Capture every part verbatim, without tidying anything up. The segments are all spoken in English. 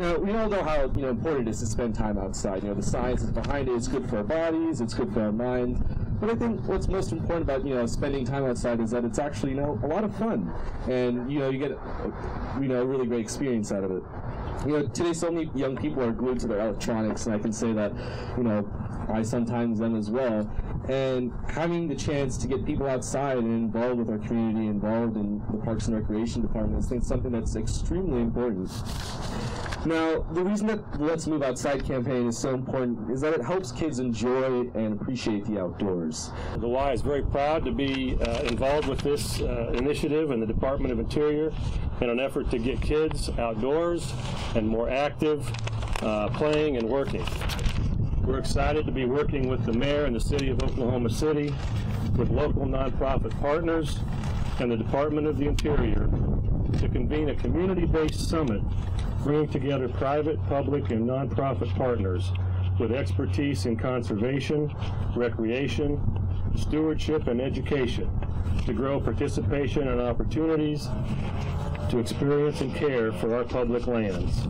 Now, we all know how you know, important it is to spend time outside. You know, the science is behind it. It's good for our bodies. It's good for our minds. But I think what's most important about you know spending time outside is that it's actually you know a lot of fun, and you know you get you know a really great experience out of it. You know, today so many young people are glued to their electronics, and I can say that you know I sometimes am as well. And having the chance to get people outside and involved with our community, involved in the Parks and Recreation Department, I think is something that's extremely important. Now, the reason that the Let's Move Outside campaign is so important is that it helps kids enjoy and appreciate the outdoors. The Y is very proud to be uh, involved with this uh, initiative in the Department of Interior in an effort to get kids outdoors and more active, uh, playing and working. We're excited to be working with the mayor and the city of Oklahoma City, with local nonprofit partners and the Department of the Interior to convene a community-based summit bringing together private, public, and nonprofit partners with expertise in conservation, recreation, stewardship, and education to grow participation and opportunities to experience and care for our public lands.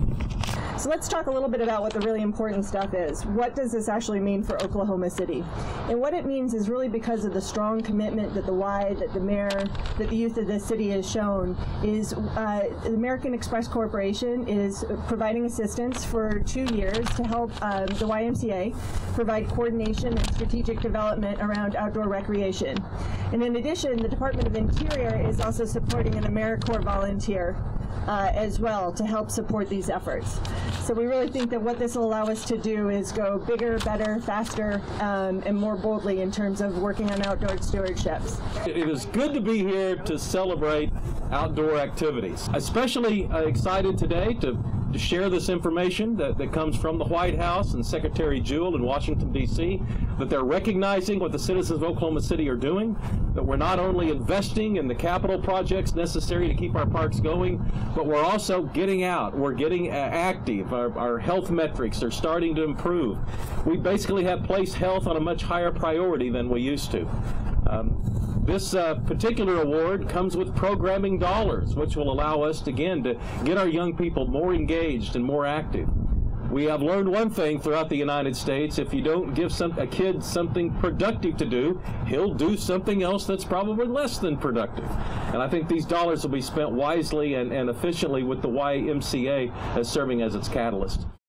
So let's talk a little bit about what the really important stuff is. What does this actually mean for Oklahoma City? And what it means is really because of the strong commitment that the Y, that the mayor, that the youth of the city has shown, is uh, the American Express Corporation is providing assistance for two years to help uh, the Y M C A provide coordination and strategic development around outdoor recreation. And in addition, the Department of Interior is also supporting an AmeriCorps volunteer Uh, as well to help support these efforts. So we really think that what this will allow us to do is go bigger, better, faster, um, and more boldly in terms of working on outdoor stewardships. It is good to be here to celebrate outdoor activities. Especially uh, excited today to, to share this information that, that comes from the White House and Secretary Jewell in Washington, D C, that they're recognizing what the citizens of Oklahoma City are doing, that we're not only investing in the capital projects necessary to keep our parks going, but we're also getting out, we're getting active, our, our health metrics are starting to improve. We basically have placed health on a much higher priority than we used to. Um, this uh, particular award comes with programming dollars, which will allow us, to, again, to get our young people more engaged and more active. We have learned one thing throughout the United States: if you don't give some, a kid something productive to do, he'll do something else that's probably less than productive. And I think these dollars will be spent wisely and, and efficiently with the Y M C A as serving as its catalyst.